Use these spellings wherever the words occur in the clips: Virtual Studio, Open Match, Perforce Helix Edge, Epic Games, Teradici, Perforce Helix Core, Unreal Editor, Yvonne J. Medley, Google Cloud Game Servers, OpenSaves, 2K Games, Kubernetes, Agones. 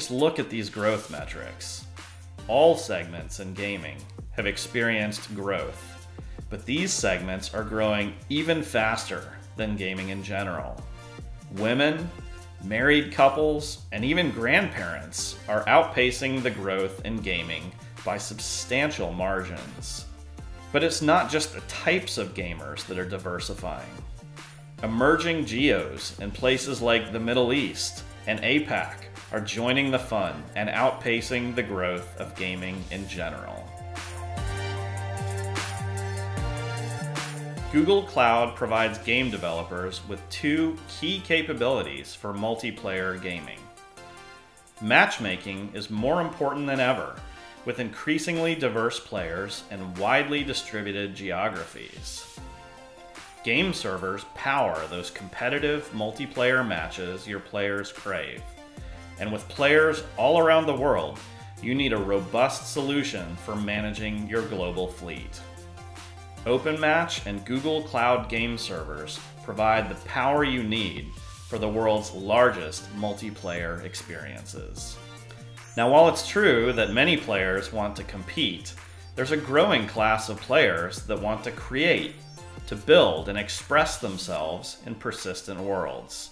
just look at these growth metrics. All segments in gaming have experienced growth, but these segments are growing even faster than gaming in general. Women, married couples, and even grandparents are outpacing the growth in gaming by substantial margins. But it's not just the types of gamers that are diversifying. Emerging geos in places like the Middle East and APAC are joining the fun and outpacing the growth of gaming in general. Google Cloud provides game developers with two key capabilities for multiplayer gaming. Matchmaking is more important than ever, with increasingly diverse players and widely distributed geographies. Game servers power those competitive multiplayer matches your players crave. And with players all around the world, you need a robust solution for managing your global fleet. Open Match and Google Cloud Game Servers provide the power you need for the world's largest multiplayer experiences. Now, while it's true that many players want to compete, there's a growing class of players that want to create, to build, and express themselves in persistent worlds.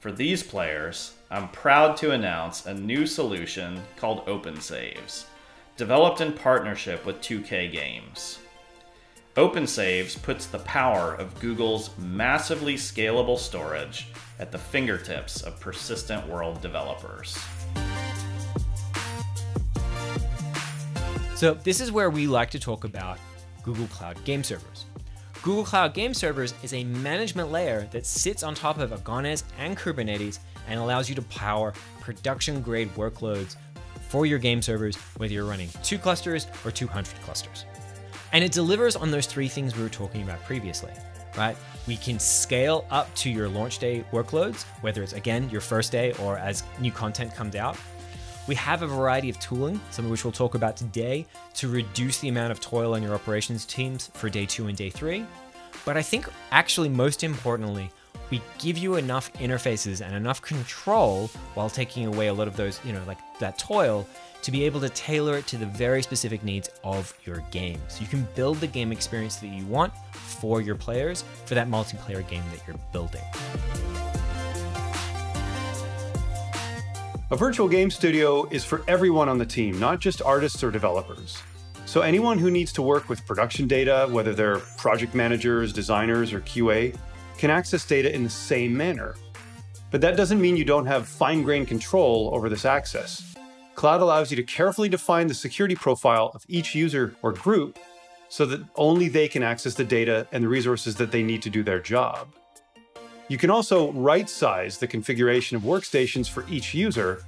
For these players, I'm proud to announce a new solution called OpenSaves, developed in partnership with 2K Games. OpenSaves puts the power of Google's massively scalable storage at the fingertips of persistent world developers. So this is where we like to talk about Google Cloud Game Servers. Google Cloud Game Servers is a management layer that sits on top of Agones and Kubernetes and allows you to power production-grade workloads for your game servers, whether you're running 2 clusters or 200 clusters. And it delivers on those 3 things we were talking about previously, right? We can scale up to your launch day workloads, whether it's, again, your first day or as new content comes out. We have a variety of tooling, some of which we'll talk about today, to reduce the amount of toil on your operations teams for day 2 and day 3. But I think actually most importantly, we give you enough interfaces and enough control while taking away a lot of those, like that toil, to be able to tailor it to the very specific needs of your game. So you can build the game experience that you want for your players for that multiplayer game that you're building. A virtual game studio is for everyone on the team, not just artists or developers. So anyone who needs to work with production data, whether they're project managers, designers, or QA, can access data in the same manner. But that doesn't mean you don't have fine-grained control over this access. Cloud allows you to carefully define the security profile of each user or group so that only they can access the data and the resources that they need to do their job. You can also right-size the configuration of workstations for each user.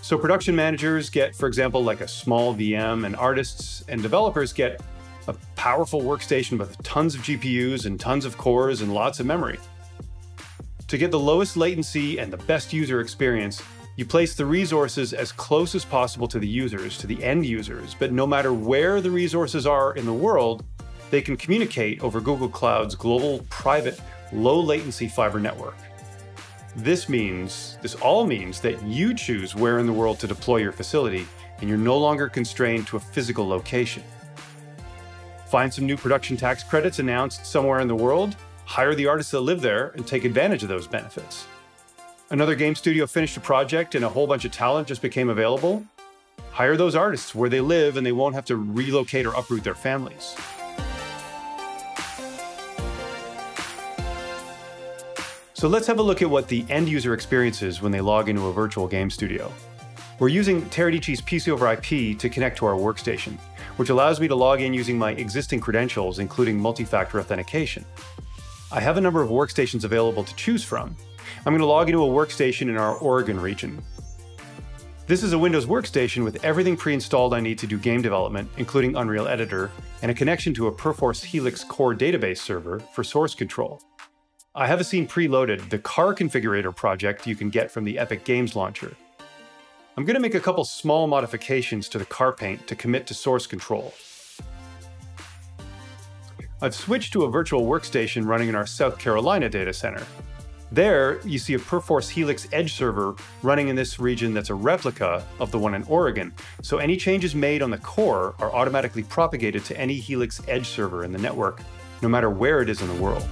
So production managers get, for example, like a small VM, and artists and developers get a powerful workstation with tons of GPUs and tons of cores and lots of memory. To get the lowest latency and the best user experience, you place the resources as close as possible to the users, to the end users, but no matter where the resources are in the world, they can communicate over Google Cloud's global, private, low-latency fiber network. This all means that you choose where in the world to deploy your facility, and you're no longer constrained to a physical location. Find some new production tax credits announced somewhere in the world, hire the artists that live there, and take advantage of those benefits. Another game studio finished a project and a whole bunch of talent just became available. Hire those artists where they live and they won't have to relocate or uproot their families. So let's have a look at what the end user experience is when they log into a virtual game studio. We're using Teradici's PC over IP to connect to our workstation, which allows me to log in using my existing credentials, including multi-factor authentication. I have a number of workstations available to choose from. I'm going to log into a workstation in our Oregon region. This is a Windows workstation with everything pre-installed I need to do game development, including Unreal Editor, and a connection to a Perforce Helix Core database server for source control. I have a scene preloaded, the car configurator project you can get from the Epic Games launcher. I'm going to make a couple small modifications to the car paint to commit to source control. I've switched to a virtual workstation running in our South Carolina data center. There, you see a Perforce Helix Edge server running in this region that's a replica of the one in Oregon. So any changes made on the core are automatically propagated to any Helix Edge server in the network, no matter where it is in the world.